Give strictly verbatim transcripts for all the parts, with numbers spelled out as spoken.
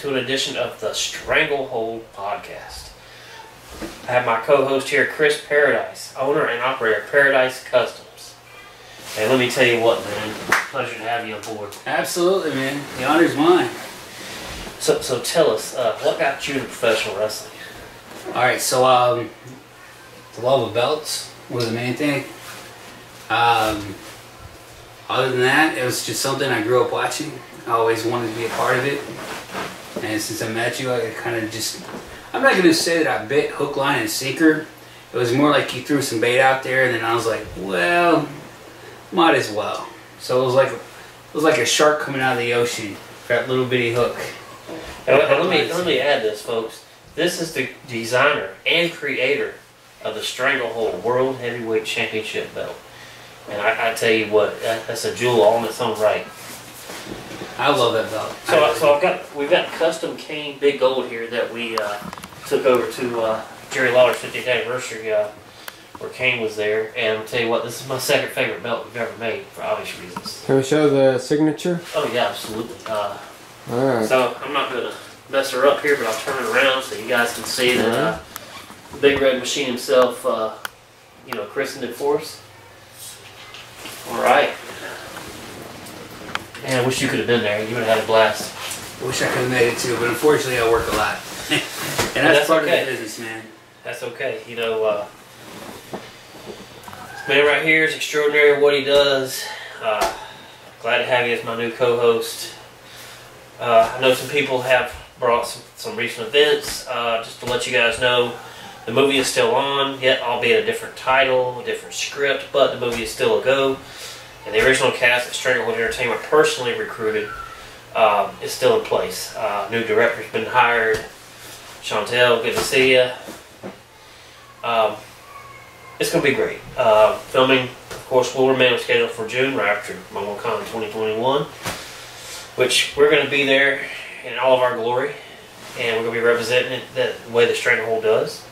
to an edition of the Stranglehold Podcast. I have my co-host here, Chris Paradise, owner and operator of Paradice Customs. And let me tell you what, man, pleasure to have you on board. Absolutely, man. The honor's mine. So, so tell us, uh, what got you into professional wrestling? All right, so um, the love of belts was the main thing. Um, other than that, it was just something I grew up watching. I always wanted to be a part of it. And since I met you, I kind of just, I'm not going to say that I bit hook, line, and sinker. It was more like you threw some bait out there, and then I was like, well, might as well. So it was like, it was like a shark coming out of the ocean, that little bitty hook. And, and let me, let me add this, folks. This is the designer and creator of the Stranglehold World Heavyweight Championship belt. And I, I tell you what, that, that's a jewel all in its own right. I love that belt. So, I, so I've got, we've got custom Kane Big Gold here that we uh, took over to uh, Jerry Lawler's fiftieth anniversary, uh, where Kane was there. And I'll tell you what, this is my second favorite belt we've ever made, for obvious reasons. Can we show the signature? Oh yeah, absolutely. Uh, All right. So I'm not gonna mess her up here, but I'll turn it around so you guys can see that uh, Big Red Machine himself, uh, you know, christened it for us. All right. Man, I wish you could have been there. You would have had a blast. I wish I could have made it too, but unfortunately I work a lot. And that's, that's part okay. of the business, man. That's okay. You know, uh, this man right here is extraordinary at what he does. Uh, glad to have you as my new co-host. Uh, I know some people have brought some, some recent events. Uh, just to let you guys know, the movie is still on, yet albeit a different title, a different script, but the movie is still a go. And the original cast that Stranglehold Entertainment personally recruited um, is still in place. Uh, new director's been hired. Chantel, good to see you. Um, it's going to be great. Uh, filming, of course, will remain on schedule for June, right after MomoCon twenty twenty-one, which we're going to be there in all of our glory, and we're going to be representing it that, the way that Stranglehold does.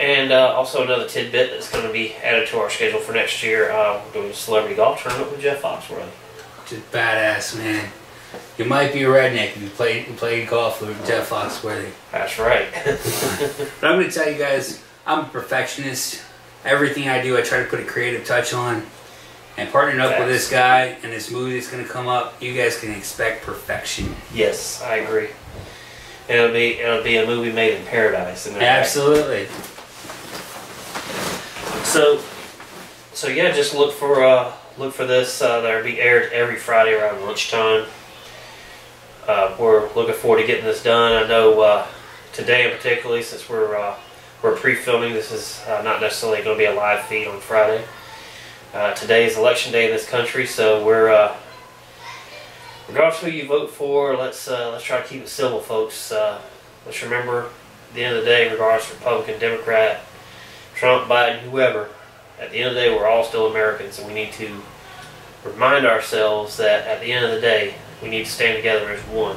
And uh, also another tidbit that's going to be added to our schedule for next year, uh, we're doing a celebrity golf tournament with Jeff Foxworthy. Just badass, man. You might be a redneck if you played, played golf with oh. Jeff Foxworthy. That's right. But I'm going to tell you guys, I'm a perfectionist. Everything I do, I try to put a creative touch on. And partnering up exactly. with this guy and this movie that's going to come up, you guys can expect perfection. Yes, I agree. It'll be, it'll be a movie made in paradise. In Absolutely. Fact. So, so yeah, just look for uh, look for this. Uh, that'll be aired every Friday around lunchtime. Uh, we're looking forward to getting this done. I know uh, today, in particularly, since we're uh, we're pre-filming, this is uh, not necessarily going to be a live feed on Friday. Uh, today is election day in this country, so we're uh, regardless of who you vote for, let's uh, let's try to keep it civil, folks. Uh, let's remember, at the end of the day, regardless of Republican, Democrat, Trump, Biden, whoever, at the end of the day, we're all still Americans, and we need to remind ourselves that at the end of the day, we need to stand together as one.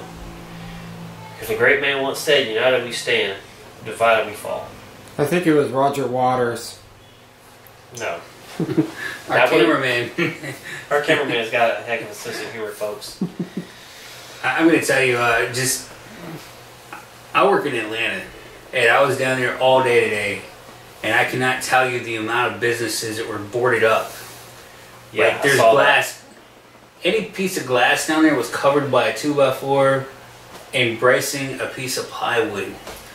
Because the great man once said, united we stand, divided we fall. I think it was Roger Waters. No. our that cameraman. Our cameraman's got a heck of a sense of humor, folks. I'm going to tell you, uh, just, I work in Atlanta, and I was down there all day today. And I cannot tell you the amount of businesses that were boarded up. Yeah, like there's glass. That. Any piece of glass down there was covered by a two by four, embracing a piece of plywood.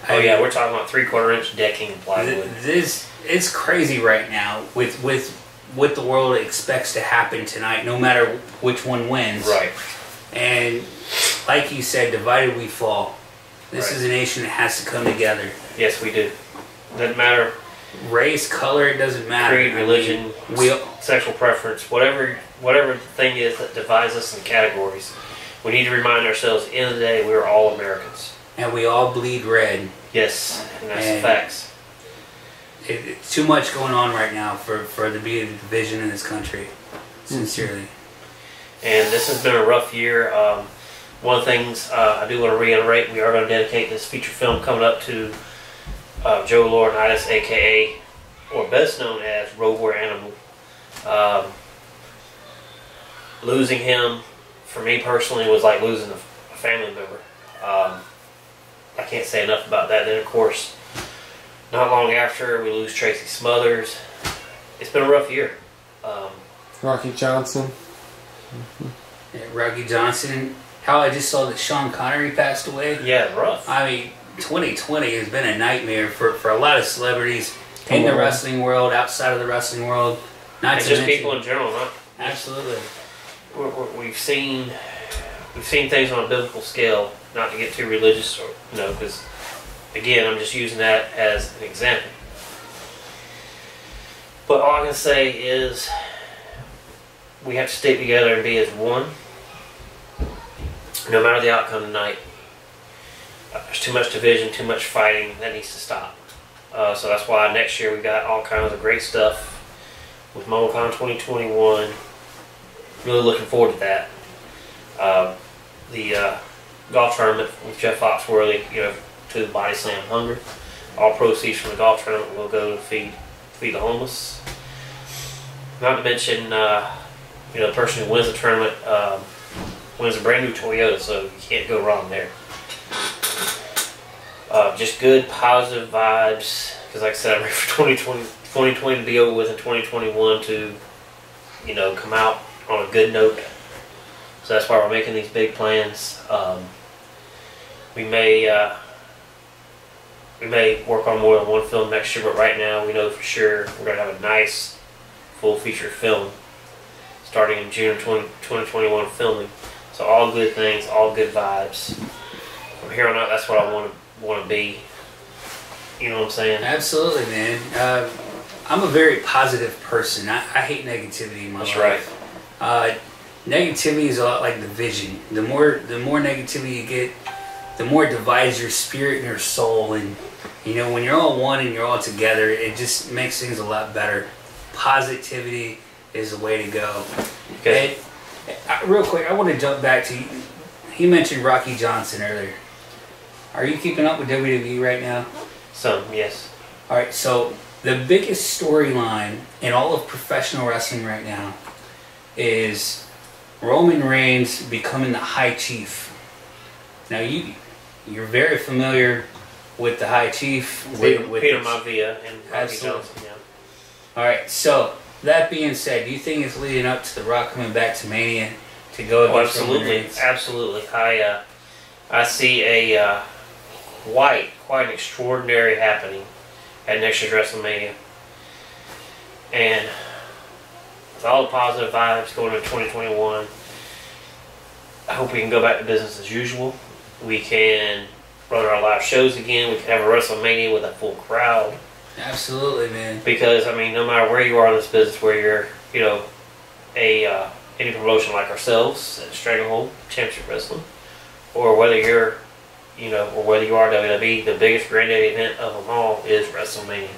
Oh I yeah, mean, we're talking about three quarter inch decking and plywood. Th this it's crazy right now with with what the world expects to happen tonight, no matter which one wins. Right. And like you said, divided we fall. This right. is a nation that has to come together. Yes, we do. Doesn't matter. Race, color, it doesn't matter. Creed, religion, I mean, we, sexual preference, whatever whatever the thing is that divides us in categories, we need to remind ourselves at the end of the day we are all Americans. And we all bleed red. Yes, and that's and the facts. It, it's too much going on right now for, for the be of the division in this country, sincerely. And this has been a rough year. Um, one of the things uh, I do want to reiterate, we are going to dedicate this feature film coming up to Uh, Joe Laurinaitis, a k a, or best known as Road Warrior Animal. Um, losing him, for me personally, was like losing a family member. Um, I can't say enough about that. Then, of course, not long after, we lose Tracy Smothers. It's been a rough year. Um, Rocky Johnson. Mm-hmm. Yeah, Rocky Johnson. How I just saw that Sean Connery passed away. Yeah, rough. I mean, twenty twenty has been a nightmare for, for a lot of celebrities Come in on. the wrestling world, outside of the wrestling world. Not and to just mention, people in general, huh? Absolutely. We're, we're, we've seen we've seen things on a biblical scale. Not to get too religious, or you know, because again, I'm just using that as an example. But all I can say is we have to stick together and be as one. No matter the outcome tonight, uh, there's too much division, too much fighting. That needs to stop. Uh, so that's why next year we got all kinds of great stuff with MomoCon twenty twenty-one. Really looking forward to that. Uh, the uh, golf tournament with Jeff Foxworthy, you know, to the Body Slam Hunger. All proceeds from the golf tournament will go to feed feed the homeless. Not to mention, uh, you know, the person who wins the tournament um, wins a brand new Toyota, so you can't go wrong there. Uh, just good, positive vibes. Because, like I said, I'm ready for twenty twenty, twenty twenty to be over with, and twenty twenty-one to, you know, come out on a good note. So that's why we're making these big plans. Um, we may uh, we may work on more than one film next year, but right now we know for sure we're going to have a nice full feature film starting in June of twenty twenty-one filming. So all good things, all good vibes. From here on out, that's what I want to want to be. You know what I'm saying? Absolutely, man. Uh, I'm a very positive person. I, I hate negativity in my life. That's right. Uh, negativity is a lot like division. The more the more negativity you get, the more it divides your spirit and your soul. And you know, when you're all one and you're all together, it just makes things a lot better. Positivity is the way to go. Okay. And, I, real quick, I want to jump back to you. You mentioned Rocky Johnson earlier. Are you keeping up with W W E right now? Some, yes. All right. So the biggest storyline in all of professional wrestling right now is Roman Reigns becoming the High Chief. Now you, you're very familiar with the High Chief. Peter, with Peter Mavia and Rocky Johnson. Yeah. All right. So that being said, do you think it's leading up to The Rock coming back to Mania to go against oh, Roman Reigns? Absolutely, absolutely. I, uh, I see a uh, quite, quite an extraordinary happening at next year's WrestleMania, and with all the positive vibes going into twenty twenty-one, I hope we can go back to business as usual. We can run our live shows again. We can have a WrestleMania with a full crowd. Absolutely, man. Because, I mean, no matter where you are in this business, where you're, you know, a uh, any promotion like ourselves at Stranglehold, Championship Wrestling, or whether you're, you know, or whether you are W W E, the biggest granddaddy event of them all is WrestleMania.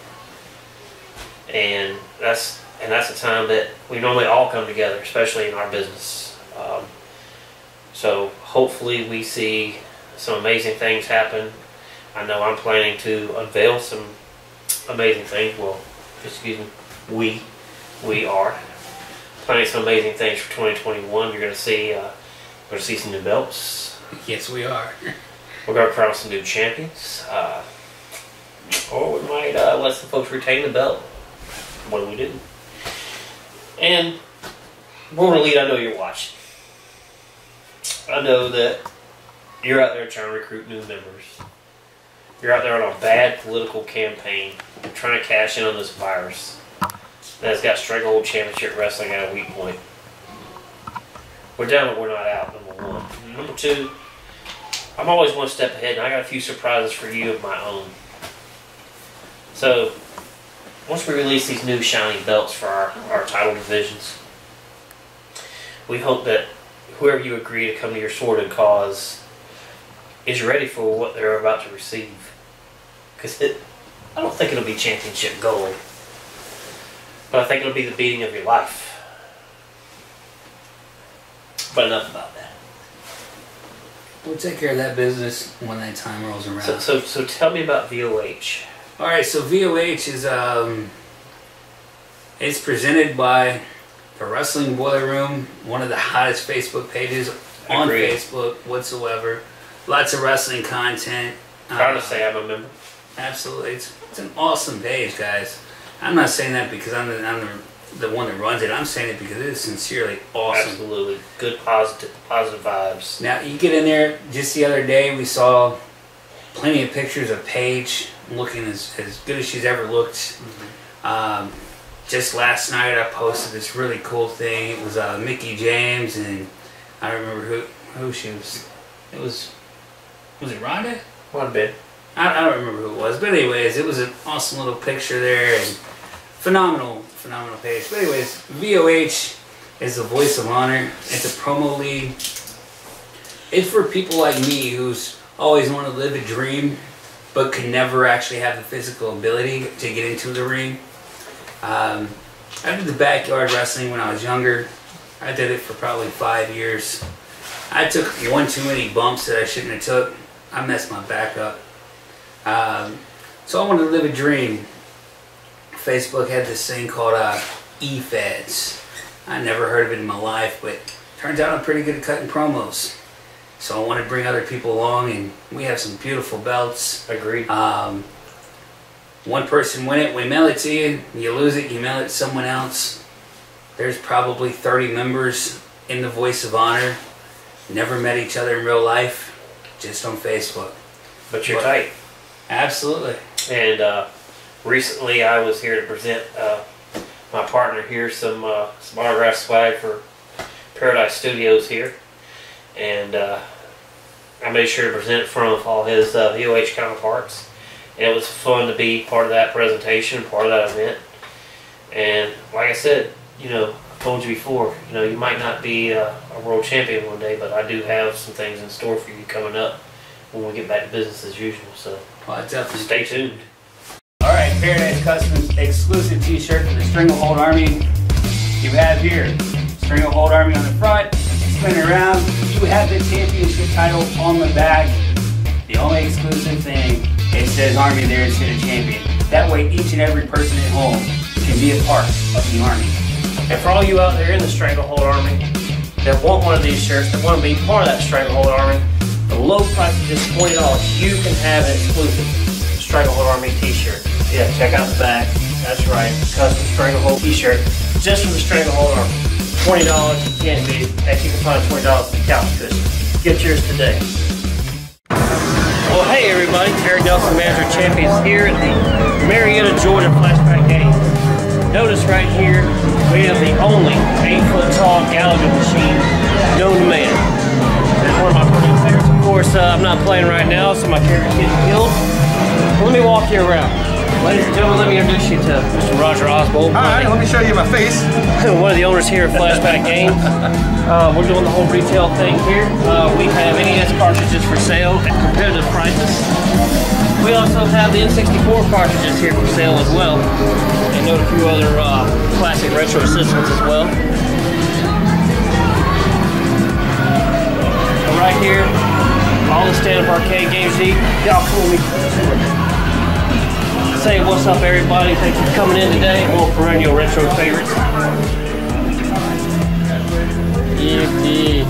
And that's... And that's the time that we normally all come together, especially in our business. Um, so hopefully we see some amazing things happen. I know I'm planning to unveil some amazing things. Well, excuse me, we, we are planning some amazing things for twenty twenty-one. You're going to see, uh, we're going to see some new belts. Yes, we are. We're going to crown some new champions. Uh, or we might uh, let some folks retain the belt. What do we do? And World Elite, I know you're watching. I know that you're out there trying to recruit new members. You're out there on a bad political campaign. You're trying to cash in on this virus that's got Stranglehold Championship Wrestling at a weak point. We're down, but we're not out, number one. Number two, I'm always one step ahead, and I got a few surprises for you of my own. So once we release these new shiny belts for our, our title divisions, we hope that whoever you agree to come to your sordid cause is ready for what they're about to receive. Because I don't think it'll be championship gold, but I think it'll be the beating of your life. But enough about that. We'll take care of that business when that time rolls around. So, so, so tell me about V O H. All right, so V O H is um, it's presented by the Wrestling Boiler Room, one of the hottest Facebook pages on Agreed. Facebook whatsoever. Lots of wrestling content. Proud um, to say I'm a member. Absolutely. It's, it's an awesome page, guys. I'm not saying that because I'm the, I'm the, the one that runs it. I'm saying it because it is sincerely awesome. Absolutely. Good, positive, positive vibes. Now, you get in there, just the other day, we saw plenty of pictures of Paige looking as, as good as she's ever looked. Mm-hmm. um, just last night, I posted this really cool thing. It was uh, Mickey James, and I don't remember who, who she was. It was... Was it Rhonda? One bit. I, I don't remember who it was, but anyways, it was an awesome little picture there, and phenomenal, phenomenal page. But anyways, V O H is the Voice of Honor. It's a promo league. It's for people like me who's always want to live a dream, but can never actually have the physical ability to get into the ring. Um, I did the backyard wrestling when I was younger. I did it for probably five years. I took one too many bumps that I shouldn't have took. I messed my back up. Um, so I wanted to live a dream. Facebook had this thing called uh, eFeds. I never heard of it in my life, but turns out I'm pretty good at cutting promos. So I want to bring other people along, and we have some beautiful belts. Agreed. Um, one person win it, we mail it to you. You lose it, you mail it to someone else. There's probably thirty members in the Voice of Honor. Never met each other in real life, just on Facebook. But you're but, tight. Absolutely. And uh, recently I was here to present uh, my partner here some, uh, some autograph swag for Paradice Studios here. And uh, I made sure to present it for him with all his uh, V O H counterparts. And it was fun to be part of that presentation, part of that event. And like I said, you know, I told you before, you know, you might not be a, a world champion one day, but I do have some things in store for you coming up when we get back to business as usual. So well, definitely stay tuned. All right, Paradice Customs exclusive T-shirt for the Stranglehold Army. You have here Stranglehold Army on the front. Spin around. You have the championship title on the back. The only exclusive thing, it says Army there instead of champion. That way, each and every person at home can be a part of the Army. And for all you out there in the Stranglehold Army that want one of these shirts, that want to be part of that Stranglehold Army, the low price of just twenty dollars, you can have an exclusive Stranglehold Army T-shirt. Yeah, check out the back. That's right, custom Stranglehold T-shirt, just from the Stranglehold Army. twenty dollars, you can't beat it. Heck, you can find twenty dollars at the couch cushion. Get yours today. Well, hey everybody, Jerry Nelson, Manager of Champions, here at the Marietta, Georgia Flashback Games. Notice right here, we have the only eight-foot-tall Gallagher machine known to man. It's one of my personal favorites. Of course, uh, I'm not playing right now, so my character's getting killed. Let me walk you around. Ladies and gentlemen, let me introduce you to Mister Roger Osborne. All right, let me show you my face. One of the owners here at Flashback Games. Uh, we're doing the whole retail thing here. Uh, we have N E S cartridges for sale at competitive prices. We also have the N sixty-four cartridges here for sale as well, and note a few other uh, classic retro systems as well. And right here, all the stand-up arcade games. Y'all cool me. Say what's up, everybody. Thanks for coming in today. More perennial retro favorites. Yeah, yeah.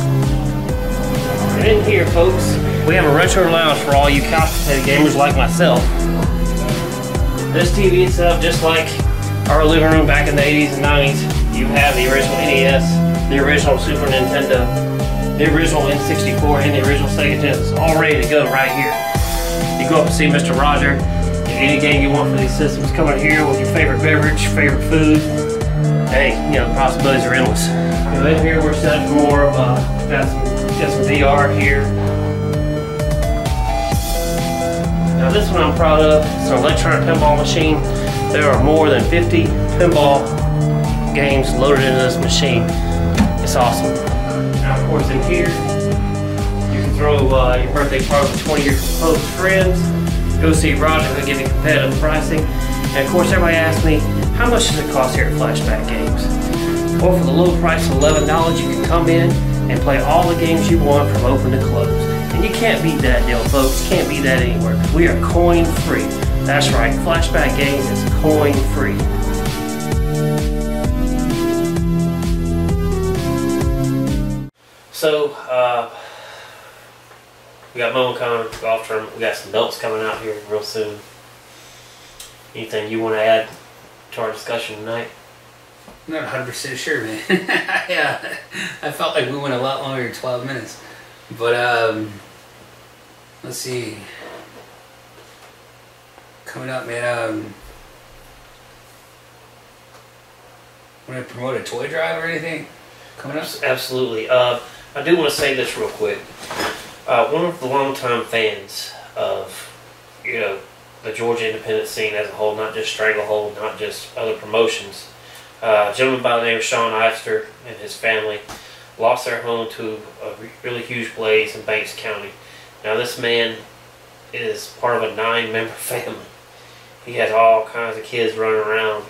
And in here, folks, we have a retro lounge for all you complicated gamers like myself. This T V is set up just like our living room back in the eighties and nineties. You have the original N E S, the original Super Nintendo, the original N sixty-four, and the original Sega Genesis, all ready to go right here. You go up and see Mister Roger. If any game you want for these systems, come out here with your favorite beverage, favorite food. Hey, you know, the possibilities are endless. And in here, we're set up for more of uh, got some, got some V R here. Now this one I'm proud of, it's an electronic pinball machine. There are more than fifty pinball games loaded into this machine. It's awesome. Now of course in here, you can throw uh, your birthday party with twenty of your close friends. Go see Roger, who'll give you competitive pricing. And of course everybody asks me, how much does it cost here at Flashback Games? Well, for the low price of eleven dollars, you can come in and play all the games you want from open to close. And you can't beat that deal, folks. You can't beat that anywhere. We are coin free. That's right. Flashback Games is coin free. So, uh, We got MomoCon, golf tournament. We got some belts coming out here real soon. Anything you want to add to our discussion tonight? I'm not one hundred percent sure, man. Yeah, I felt like we went a lot longer than twelve minutes. But, um, let's see. Coming up, man, um, want to promote a toy drive or anything coming up? Absolutely. Uh, I do want to say this real quick. Uh, one of the longtime fans of, you know, the Georgia independent scene as a whole, not just Stranglehold, not just other promotions. Uh, a gentleman by the name of Sean Eister and his family lost their home to a really huge blaze in Banks County. Now this man is part of a nine-member family. He has all kinds of kids running around.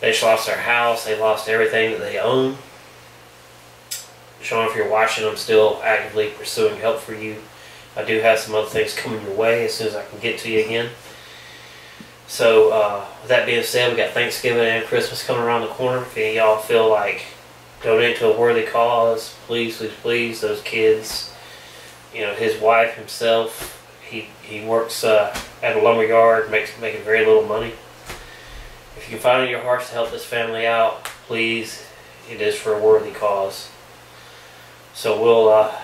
They lost their house, they lost everything that they own. Sean, if you're watching, I'm still actively pursuing help for you. I do have some other things coming your way as soon as I can get to you again. So, uh, with that being said, we got Thanksgiving and Christmas coming around the corner. If any of y'all feel like donating to a worthy cause, please, please, please, those kids, you know, his wife himself, he, he works uh, at a lumber yard, makes making very little money. If you can find it in your hearts to help this family out, please, it is for a worthy cause. So we'll, uh,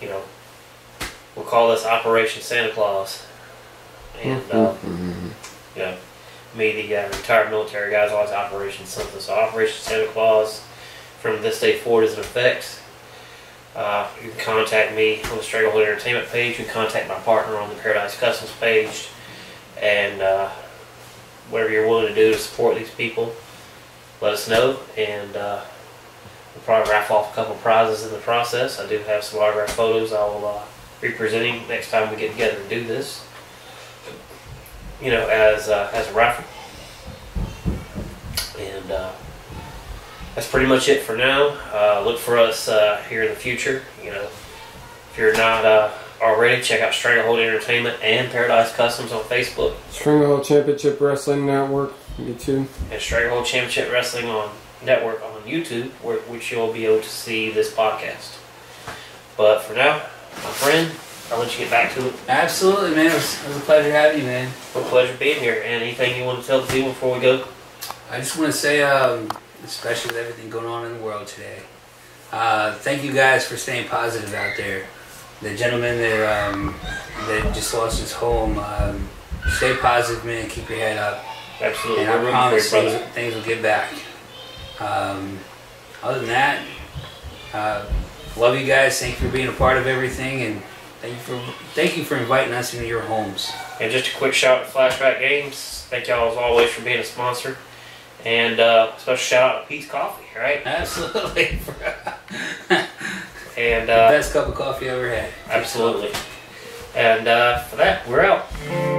you know, we'll call this Operation Santa Claus. And, uh, you know, me, the uh, retired military guy, is always Operation something. So Operation Santa Claus, from this day forward, is in effect. Uh, you can contact me on the Stranglehold Entertainment page. You can contact my partner on the Paradice Customs page. And uh, whatever you're willing to do to support these people, let us know. And uh, we'll probably raffle off a couple prizes in the process. I do have some autograph photos I will uh, be presenting next time we get together to do this. You know, as uh, as a raffle, and uh, that's pretty much it for now. Uh, look for us uh, here in the future. You know, if you're not uh, already, check out Stranglehold Entertainment and Paradice Customs on Facebook. Stranglehold Championship Wrestling Network YouTube, and Stranglehold Championship Wrestling on Network on YouTube, where, which you'll be able to see this podcast. But for now, my friend, I'll let you get back to it. Absolutely, man. It was, it was a pleasure having you, man. What a pleasure being here. And anything you want to tell the people before we go? I just want to say, um, especially with everything going on in the world today, uh, thank you guys for staying positive out there. The gentleman that, um, that just lost his home, um, stay positive, man. Keep your head up. Absolutely. And I promise things, things will get back. Um, other than that, uh, love you guys. Thank you for being a part of everything. And Thank you, for, thank you for inviting us into your homes. And just a quick shout out to Flashback Games. Thank y'all as always for being a sponsor. And uh, special shout out to Pete's Coffee, right? Absolutely. And uh, the best cup of coffee I ever had. Absolutely. And uh, for that, we're out.